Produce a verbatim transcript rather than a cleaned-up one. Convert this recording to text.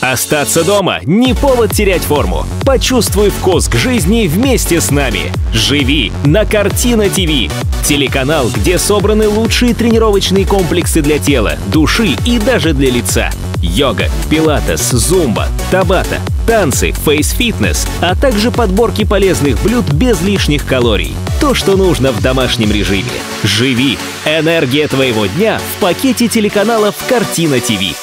Остаться дома – не повод терять форму. Почувствуй вкус к жизни вместе с нами. Живи на Картина ТВ. Телеканал, где собраны лучшие тренировочные комплексы для тела, души и даже для лица. Йога, пилатес, зумба, табата, танцы, фейс-фитнес, а также подборки полезных блюд без лишних калорий. То, что нужно в домашнем режиме. Живи! Энергия твоего дня в пакете телеканалов Картина ТВ.